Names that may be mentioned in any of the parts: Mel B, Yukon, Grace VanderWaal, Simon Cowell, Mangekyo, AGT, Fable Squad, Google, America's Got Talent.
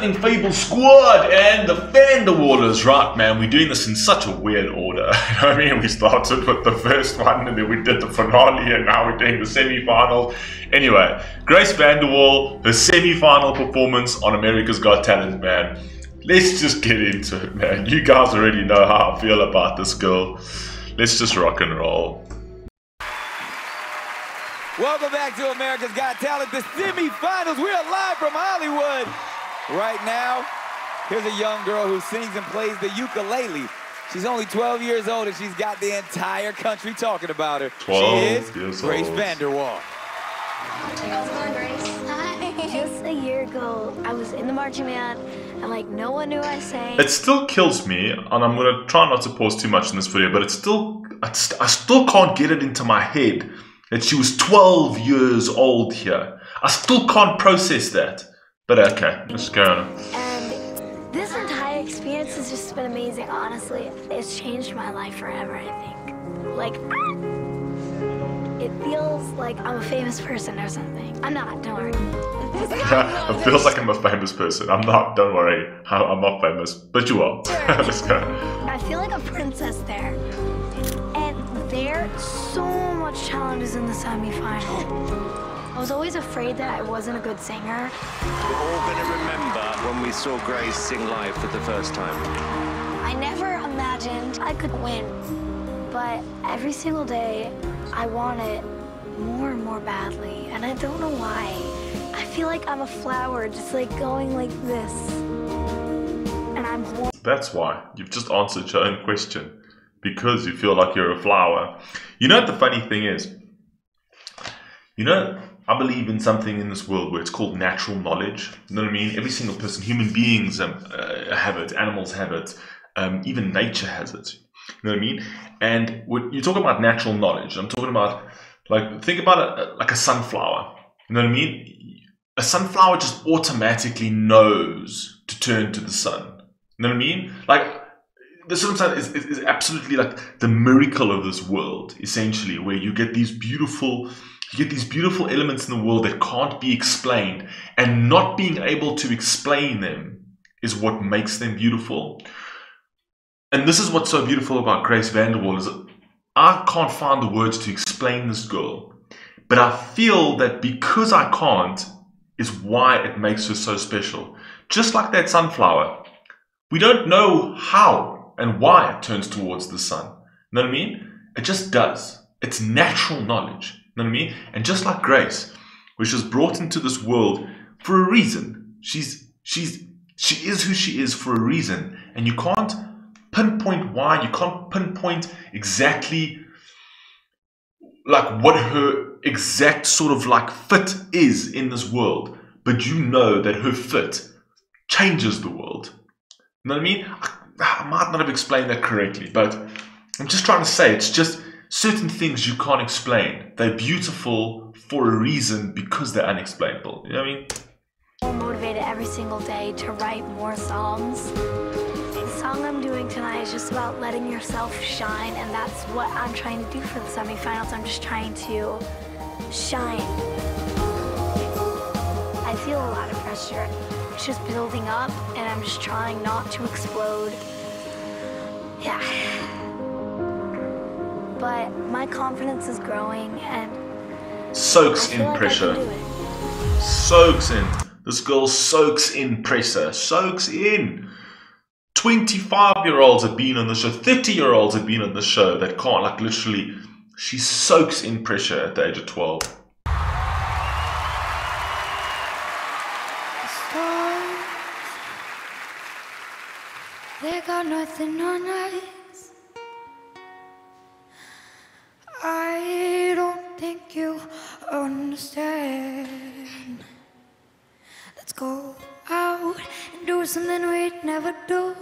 happening, Fable Squad and the VanderWaal. Right, man, we're doing this in such a weird order. I mean, we started with the first one, and then we did the finale, and now we're doing the semi-final. Anyway, Grace VanderWaal, her semi-final performance on America's Got Talent, man. Let's just get into it, man. You guys already know how I feel about this girl. Let's just rock and roll. Welcome back to America's Got Talent, the semi-finals. We're live from Hollywood right now. Here's a young girl who sings and plays the ukulele. She's only 12 years old, and she's got the entire country talking about her. 12 years old. Grace VanderWaal. How's it going, Grace? Hi. Just a year ago, I was in the marching band, and like no one knew I sang. It still kills me, and I'm gonna try not to pause too much in this video, but I still can't get it into my head that she was 12 years old here. I still can't process that. But okay, let's go on. And this entire experience has just been amazing, honestly. It's changed my life forever, I think. Like, it feels like I'm a famous person or something. I'm not, don't worry. It feels like I'm a famous person. I'm not, don't worry. I'm not famous, but you are. Let's go. I feel like a princess there. There's so much challenges in the semi-final. I was always afraid that I wasn't a good singer. We're all going to remember when we saw Grace sing live for the first time. I never imagined I could win, but every single day I want it more and more badly, and I don't know why. I feel like I'm a flower, just like going like this, and I'm horrible. That's why. You've just answered your own question. Because you feel like you're a flower. You know what the funny thing is? You know, I believe in something in this world where it's called natural knowledge. You know what I mean? Every single person, human beings have it, animals have it, even nature has it. You know what I mean? And when you talk about natural knowledge, I'm talking about, like, think about it like a sunflower. You know what I mean? A sunflower just automatically knows to turn to the sun. You know what I mean? Like, this is absolutely like the miracle of this world, essentially, where you get these beautiful, elements in the world that can't be explained, and not being able to explain them is what makes them beautiful. And this is what's so beautiful about Grace VanderWaal is I can't find the words to explain this girl, but I feel that because I can't is why it makes her so special. Just like that sunflower, we don't know how and why it turns towards the sun. You know what I mean? It just does. It's natural knowledge. You know what I mean? And just like Grace, which was brought into this world for a reason. She is who she is for a reason. And you can't pinpoint why. You can't pinpoint exactly like what her exact sort of like fit is in this world. But you know that her fit changes the world. You know what I mean? I might not have explained that correctly, but I'm just trying to say it's just certain things you can't explain. They're beautiful for a reason because they're unexplainable. You know what I mean? I'm motivated every single day to write more songs. The song I'm doing tonight is just about letting yourself shine, and that's what I'm trying to do for the semifinals. I'm just trying to shine. I feel a lot of pressure. It's just building up, and I'm just trying not to explode. Yeah. But my confidence is growing, and soaks in pressure. Soaks in. This girl soaks in pressure. Soaks in. 25-year-olds have been on the show. 30-year-olds have been on the show that can't, like, literally. She soaks in pressure at the age of 12. They got nothing on us. I don't think you understand. Let's go out and do something we'd never do.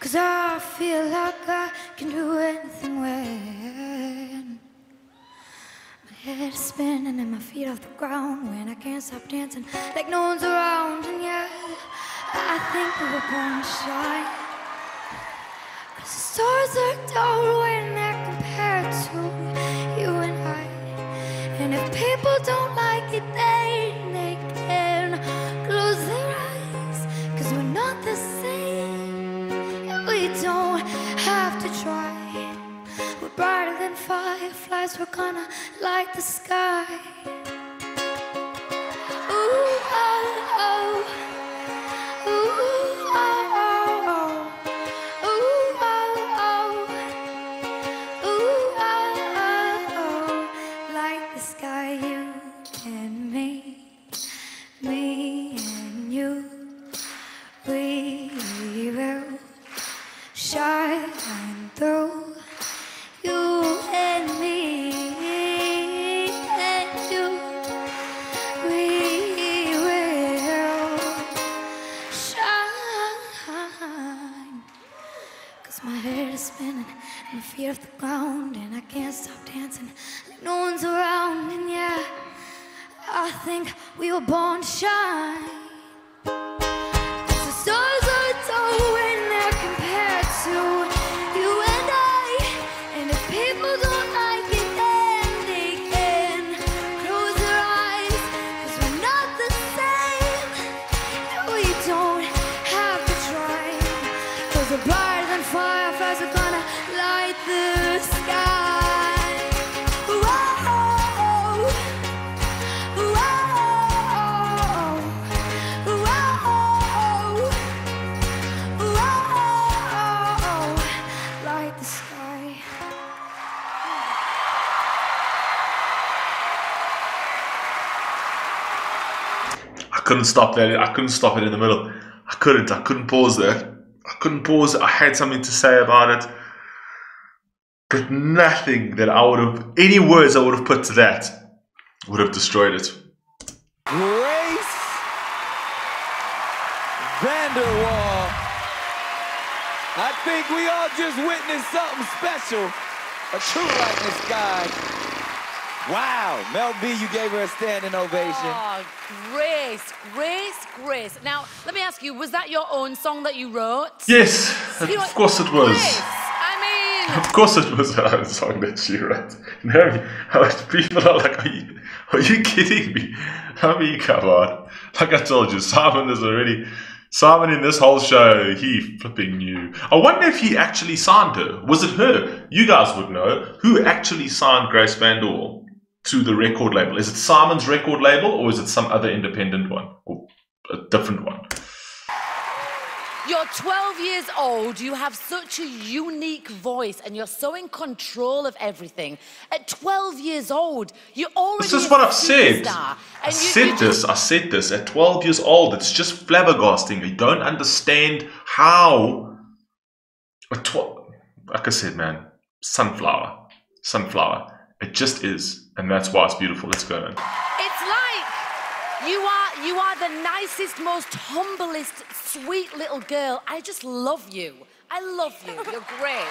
Cause I feel like I can do anything when my head is spinning and my feet off the ground. When I can't stop dancing like no one's around. And yeah, I think we were born to shine. Cause the stars are dull when they're compared to you and I. And if people don't like it, then they can eyes were gonna light the sky. Ooh, oh, oh. Ooh, oh, oh, oh. Ooh, oh, oh. Ooh, oh, oh, oh. Light the sky, you and me, me and you. We will shine through. I'm afraid of the ground and I can't stop dancing like no one's around. And yeah, I think we were born to shine. The stars are dull when they're compared to you and I. And if people don't like it, then they can close their eyes, cause we're not the same. And we don't have to try, cause we're brighter than fireflies. We're gonna light the sky. Whoa, whoa, whoa, whoa, whoa, whoa, light the sky. I couldn't stop there. I couldn't stop it in the middle. I couldn't pause there. I couldn't pause. I had something to say about it. But nothing that I would have, any words I would have put to that, would have destroyed it. Grace VanderWaal. I think we all just witnessed something special. A true lightness guide. Wow, Mel B, you gave her a standing ovation. Oh, Grace, Grace, Grace. Now, let me ask you, was that your own song that you wrote? Yes, of course it was. Grace. Of course it was her own song that she wrote. No, people are like, are you kidding me? I mean, come on. Like I told you, Simon in this whole show, he flipping knew. I wonder if he actually signed her. Was it her? You guys would know. Who actually signed Grace VanderWaal to the record label? Is it Simon's record label or is it some other independent one? Or a different one? You're 12 years old, you have such a unique voice, and you're so in control of everything. At 12 years old, you're already a superstar. This is what I've said. I said this. At 12 years old, it's just flabbergasting. You don't understand how... Like I said, man, sunflower. Sunflower. It just is. And that's why it's beautiful. Let's go, man. It's like... You are the nicest, most humblest, sweet little girl. I just love you. I love you. You're great.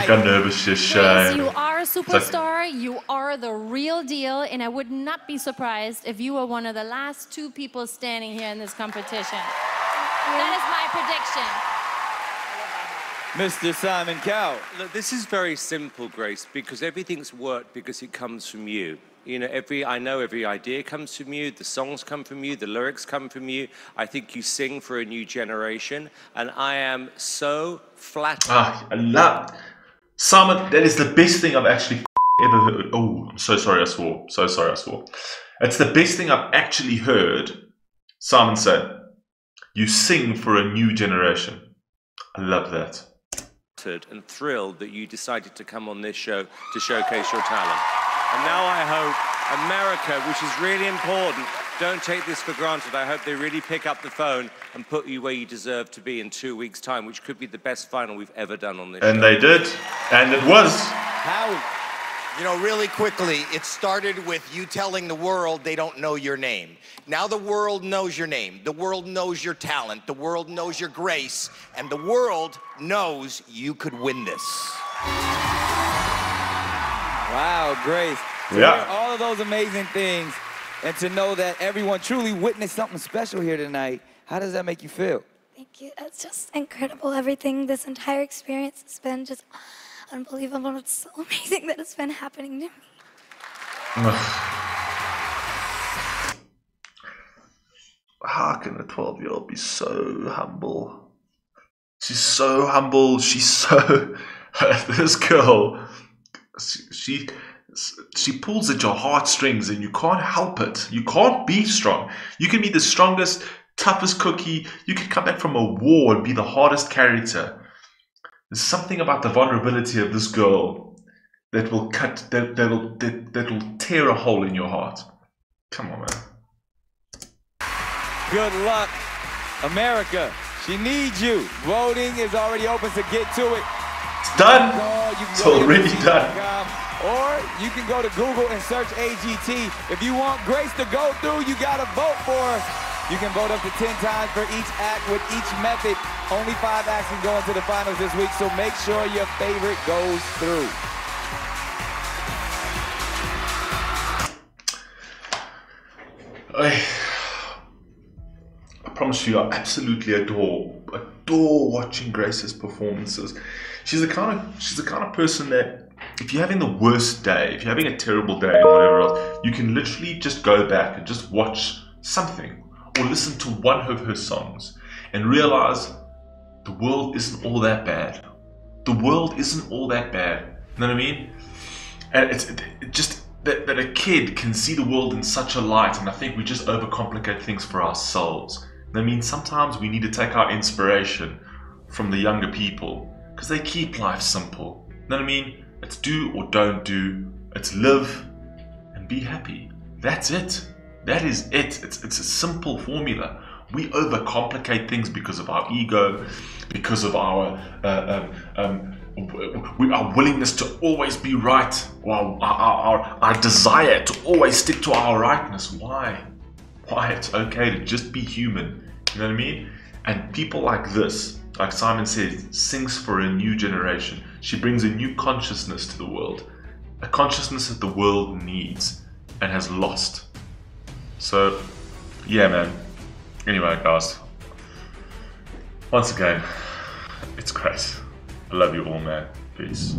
She got nervous. She's shy. You are a superstar. You are the real deal. And I would not be surprised if you were one of the last two people standing here in this competition. That is my prediction. Mr. Simon Cowell. Look, this is very simple, Grace, because everything's worked because it comes from you. You know, I know every idea comes from you, the songs come from you, the lyrics come from you. I think you sing for a new generation, and I am so flattered. Ah, I love Simon. That is the best thing I've actually ever heard. Oh, I'm so sorry I swore. So sorry I swore. It's the best thing I've actually heard Simon say. You sing for a new generation. I love that. And thrilled that you decided to come on this show to showcase your talent. And now I hope America, which is really important, don't take this for granted. I hope they really pick up the phone and put you where you deserve to be in 2 weeks' time, which could be the best final we've ever done on this show. And they did. And it was. How? You know, really quickly, it started with you telling the world they don't know your name. Now the world knows your name. The world knows your talent. The world knows your grace. And the world knows you could win this. Wow, Grace. To hear all of those amazing things and to know that everyone truly witnessed something special here tonight, how does that make you feel? Thank you. It's just incredible, everything. This entire experience has been just unbelievable. It's so amazing that it's been happening to me. How can a 12-year-old be so humble? She's so humble. This girl She pulls at your heartstrings and you can't help it. You can't be strong. You can be the strongest, toughest cookie. You can come back from a war and be the hardest character. There's something about the vulnerability of this girl that will cut, that'll tear a hole in your heart. Come on, man. Good luck, America. She needs you. Voting is already open, so get to it. It's done. It's already done. Or you can go to Google and search AGT. If you want Grace to go through, you gotta vote for her. You can vote up to 10 times for each act with each method. Only 5 acts can go into the finals this week, so make sure your favorite goes through. I promise you, I absolutely adore watching Grace's performances. She's the kind of person that, if you're having the worst day, if you're having a terrible day or whatever else, you can literally just go back and just watch something or listen to one of her songs and realize the world isn't all that bad. The world isn't all that bad. You know what I mean? And it's just that a kid can see the world in such a light, and I think we just overcomplicate things for ourselves. I mean, sometimes we need to take our inspiration from the younger people because they keep life simple. You know what I mean? It's do or don't do. It's live and be happy. That's it. That is it. It's a simple formula. We overcomplicate things because of our ego, because of our willingness to always be right, or our desire to always stick to our rightness. Why? Why it's okay to just be human. You know what I mean? And people like this, like Simon says, sings for a new generation. She brings a new consciousness to the world, a consciousness that the world needs and has lost. So, yeah, man. Anyway, guys, once again, it's Grace. I love you all, man. Peace.